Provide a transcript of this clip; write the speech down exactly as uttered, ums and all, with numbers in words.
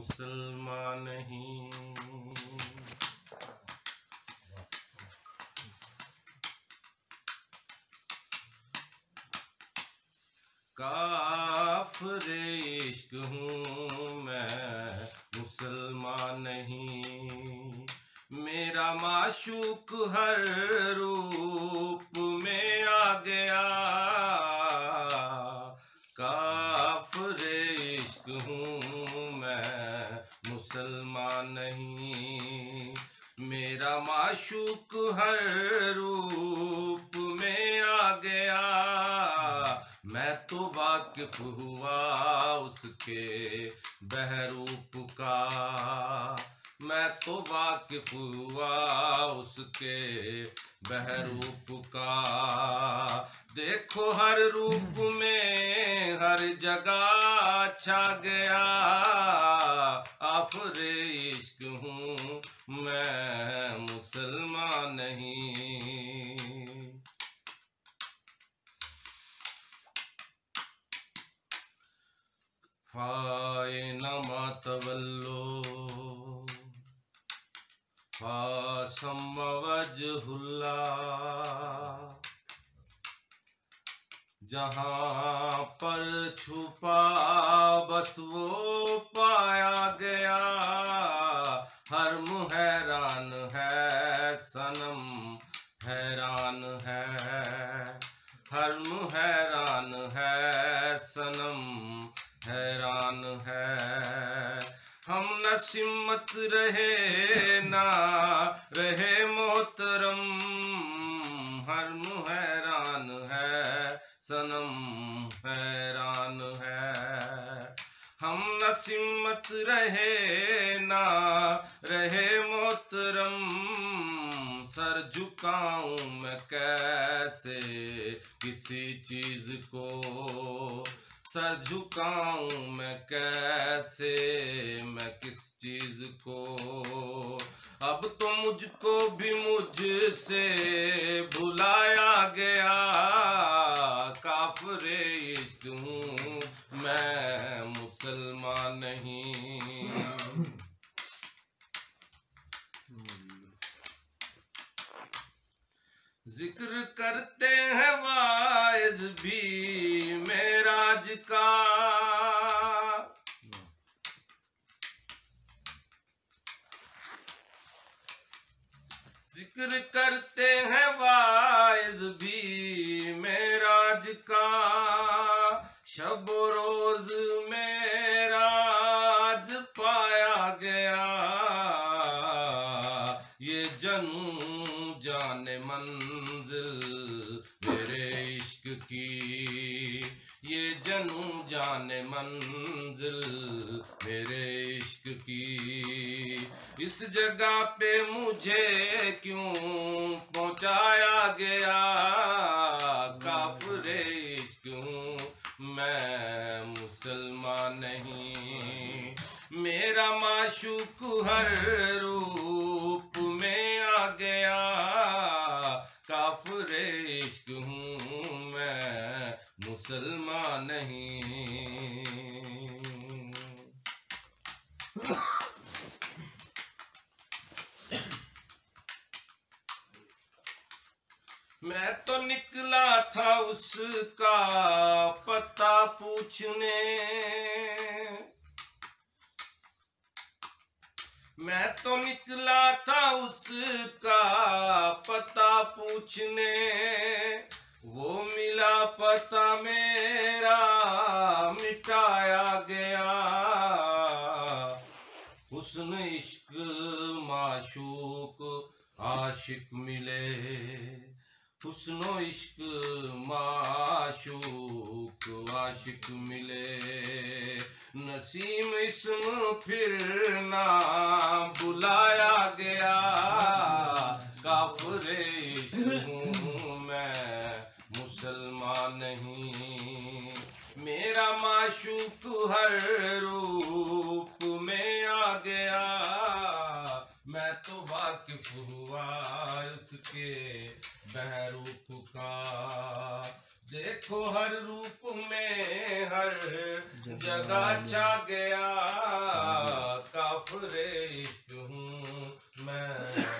मुसलमान नहीं। काफिर इश्क हूँ मैं मुसलमान नहीं। मेरा माशूक हर रूप में आ गया। काफिर इश्क हूँ मैं मुसलमान नहीं। मेरा माशूक हर रूप में आ गया। मैं तो वाकिफ हुआ उसके बहरूप का। मैं तो वाकिफ हुआ उसके बहरूप का। देखो हर रूप में हर जगह छा गया। काफिर इश्क हूँ मैं मुसलमान नहीं। फाइनमा तवल्लो फासम्मा वजहुल्ला। जहाँ पर छुपा बस वो पाया गया। हर मुहैरान है सनम हैरान है। हर मुहैरान है सनम हैरान है। हम न सिम्मत रहे ना रहे मोहतरम। हर मुहैरान है सनम हैरान है। हम न सिम्मत रहे ना रहे मोहतरम। सर झुकाऊं मैं कैसे किसी चीज़ को। सर झुकाऊं मैं कैसे मैं किस चीज़ को। अब तो मुझको भी मुझसे भुलाया गया। काफिर इश्क हूँ मैं मुसलमान नहीं। जिक्र करते हैं वाइज भी मेराज का। जिक्र करते हैं वाइज भी मेराज का। शब रोज मेराज पाया गया। ये जनू जाने मंजिल मेरे इश्क की। ये जनू जाने मंजिल मेरे इश्क की। इस जगह पे मुझे क्यों पहुंचाया गया। काफिर इश्क हूँ मैं मुसलमान नहीं। मेरा माशूक हर रूप में आ गया। काफिर इश्क हूँ मैं मुसलमान नहीं। मैं तो निकला था उसका पता पूछने। मैं तो निकला था उसका पता पूछने। वो मिला पता मेरा मिटाया गया। हुस्न इश्क माशूक आशिक मिले। हुस्नो इश्क माशूक आशिक मिले। नसीम इसम फिर ना बुलाया गया। काफिर इश्क हूँ मैं मुसलमान नहीं। मेरा माशूक हर रूप में आ गया। मैं तो वाकिफ हुआ उसके बहरूप का। देखो हर रूप में हर जगह छा गया। काफिर इश्क़ हूँ मैं।